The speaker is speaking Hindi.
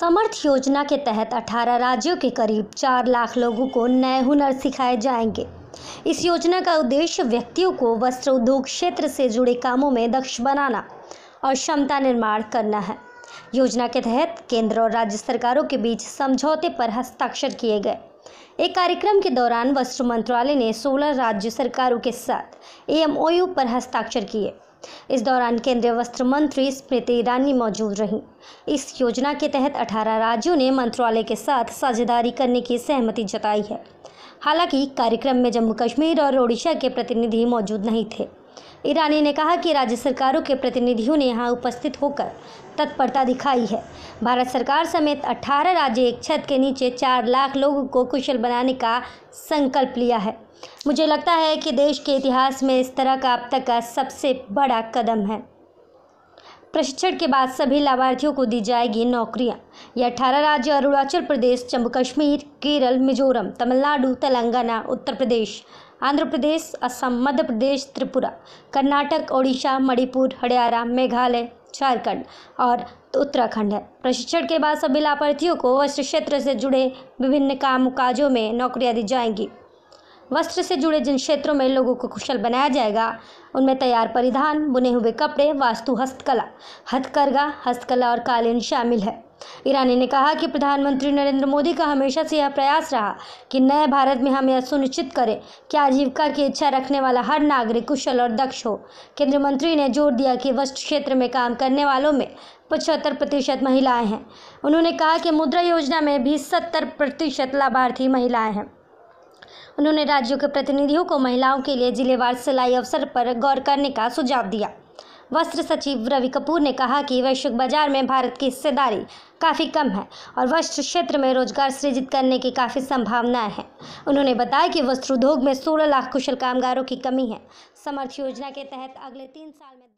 समर्थ योजना के तहत 18 राज्यों के करीब 4 लाख लोगों को नए हुनर सिखाए जाएंगे। इस योजना का उद्देश्य व्यक्तियों को वस्त्र उद्योग क्षेत्र से जुड़े कामों में दक्ष बनाना और क्षमता निर्माण करना है। योजना के तहत केंद्र और राज्य सरकारों के बीच समझौते पर हस्ताक्षर किए गए। एक कार्यक्रम के दौरान वस्त्र मंत्रालय ने 16 राज्य सरकारों के साथ एमओयू पर हस्ताक्षर किए। इस दौरान केंद्रीय वस्त्र मंत्री स्मृति ईरानी मौजूद रहीं। इस योजना के तहत 18 राज्यों ने मंत्रालय के साथ साझेदारी करने की सहमति जताई है। हालांकि कार्यक्रम में जम्मू कश्मीर और ओडिशा के प्रतिनिधि मौजूद नहीं थे। ईरानी ने कहा कि राज्य सरकारों के प्रतिनिधियों ने यहां उपस्थित होकर तत्परता दिखाई है। भारत सरकार समेत 18 राज्य एक छत के नीचे 4 लाख लोगों को कुशल बनाने का संकल्प लिया है। मुझे लगता है कि देश के इतिहास में इस तरह का अब तक का सबसे बड़ा कदम है। प्रशिक्षण के बाद सभी लाभार्थियों को दी जाएगी नौकरियां। यह 18 राज्य अरुणाचल प्रदेश, जम्मू कश्मीर, केरल, मिजोरम, तमिलनाडु, तेलंगाना, उत्तर प्रदेश, आंध्र प्रदेश, असम, मध्य प्रदेश, त्रिपुरा, कर्नाटक, ओडिशा, मणिपुर, हरियाणा, मेघालय, झारखंड और उत्तराखंड है। प्रशिक्षण के बाद सभी लाभार्थियों को वस्त्र क्षेत्र से जुड़े विभिन्न कामकाजों में नौकरियाँ दी जाएंगी। वस्त्र से जुड़े जिन क्षेत्रों में लोगों को कुशल बनाया जाएगा उनमें तैयार परिधान, बुने हुए कपड़े, वास्तु हस्तकला, हथकरघा, हस्तकला और कालीन शामिल है। ईरानी ने कहा कि प्रधानमंत्री नरेंद्र मोदी का हमेशा से यह प्रयास रहा कि नए भारत में हम यह सुनिश्चित करें कि आजीविका की इच्छा रखने वाला हर नागरिक कुशल और दक्ष हो। केंद्रीय मंत्री ने जोर दिया कि वस्त्र क्षेत्र में काम करने वालों में 75% महिलाएँ हैं। उन्होंने कहा कि मुद्रा योजना में भी 70% लाभार्थी महिलाएँ हैं। उन्होंने राज्यों के प्रतिनिधियों को महिलाओं के लिए जिलेवार सिलाई अवसर पर गौर करने का सुझाव दिया। वस्त्र सचिव रवि कपूर ने कहा कि वैश्विक बाजार में भारत की हिस्सेदारी काफ़ी कम है और वस्त्र क्षेत्र में रोजगार सृजित करने की काफ़ी संभावनाएं हैं। उन्होंने बताया कि वस्त्र उद्योग में 16 लाख कुशल कामगारों की कमी है। समर्थ योजना के तहत अगले 3 साल में